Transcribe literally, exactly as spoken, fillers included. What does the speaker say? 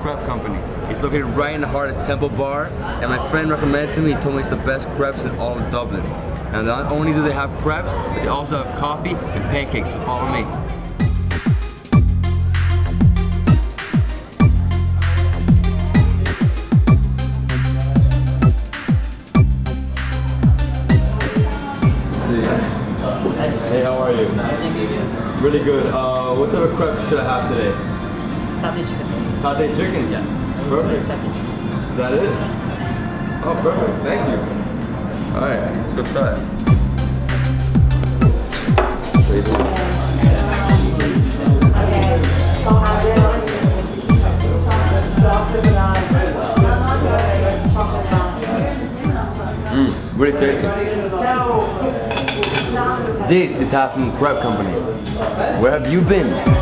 Crepe Company. It's located right in the heart of Temple Bar, and my friend recommended to me. He told me it's the best crepes in all of Dublin. And not only do they have crepes, but they also have coffee and pancakes, so follow me. Hey, how are you? Really good. Uh, what type of crepe should I have today? Satay chicken. Satay chicken? Yeah. Perfect. Satay chicken. Is that it? Oh, perfect. Thank you. All right, let's go try it. Mmm, really tasty. This is Half Moon Crepe Company. Where have you been?